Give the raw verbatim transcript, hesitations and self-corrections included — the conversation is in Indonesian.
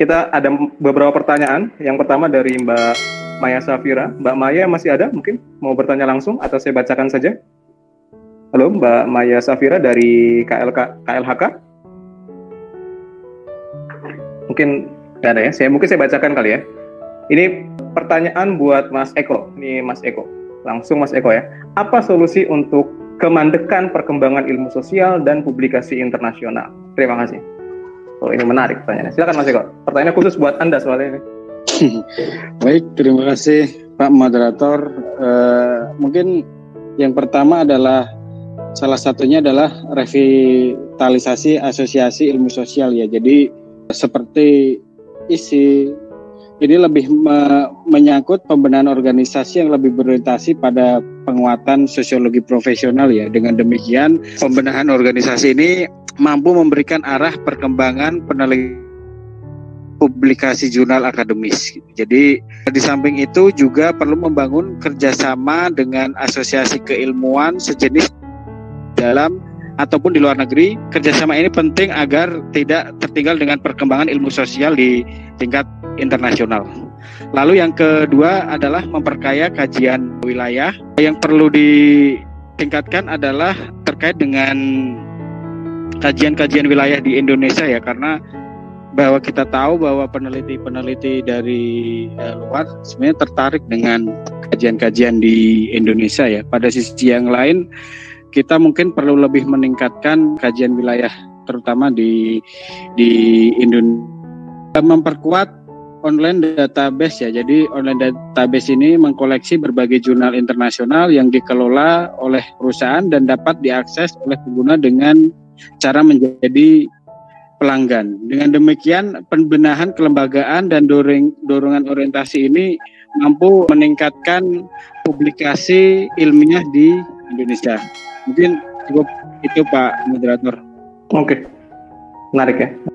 kita ada beberapa pertanyaan. Yang pertama dari Mbak Maya Safira. Mbak Maya masih ada? Mungkin mau bertanya langsung atau saya bacakan saja? Halo Mbak Maya Safira dari K L K, K L H K. Mungkin nggak ada ya? Saya mungkin saya bacakan kali ya. Ini pertanyaan buat Mas Eko. Ini Mas Eko. Langsung Mas Eko ya. Apa solusi untuk kemandekan perkembangan ilmu sosial dan publikasi internasional? Terima kasih. Oh, ini menarik pertanyaannya. Silakan Mas Eko. Pertanyaan khusus buat Anda soalnya ini. Baik, terima kasih Pak Moderator. Uh, mungkin yang pertama adalah salah satunya adalah revitalisasi asosiasi ilmu sosial ya. Jadi seperti isi ini lebih me menyangkut pembenahan organisasi yang lebih berorientasi pada penguatan sosiologi profesional ya. Dengan demikian pembenahan organisasi ini mampu memberikan arah perkembangan penelitian publikasi jurnal akademis. Jadi di samping itu juga perlu membangun kerjasama dengan asosiasi keilmuan sejenis dalam ataupun di luar negeri. Kerjasama ini penting agar tidak tertinggal dengan perkembangan ilmu sosial di tingkat internasional. Lalu yang kedua adalah memperkaya kajian wilayah. Yang perlu ditingkatkan adalah terkait dengan kajian-kajian wilayah di Indonesia ya, karena bahwa kita tahu bahwa peneliti-peneliti dari eh, luar sebenarnya tertarik dengan kajian-kajian di Indonesia ya. Pada sisi yang lain kita mungkin perlu lebih meningkatkan kajian wilayah terutama di di Indonesia, memperkuat online database ya. Jadi online database ini mengkoleksi berbagai jurnal internasional yang dikelola oleh perusahaan dan dapat diakses oleh pengguna dengan cara menjadi pelanggan. Dengan demikian pembenahan kelembagaan dan dorong, dorongan orientasi ini mampu meningkatkan publikasi ilmiah di Indonesia. Mungkin cukup itu Pak Moderator. Oke, menarik ya.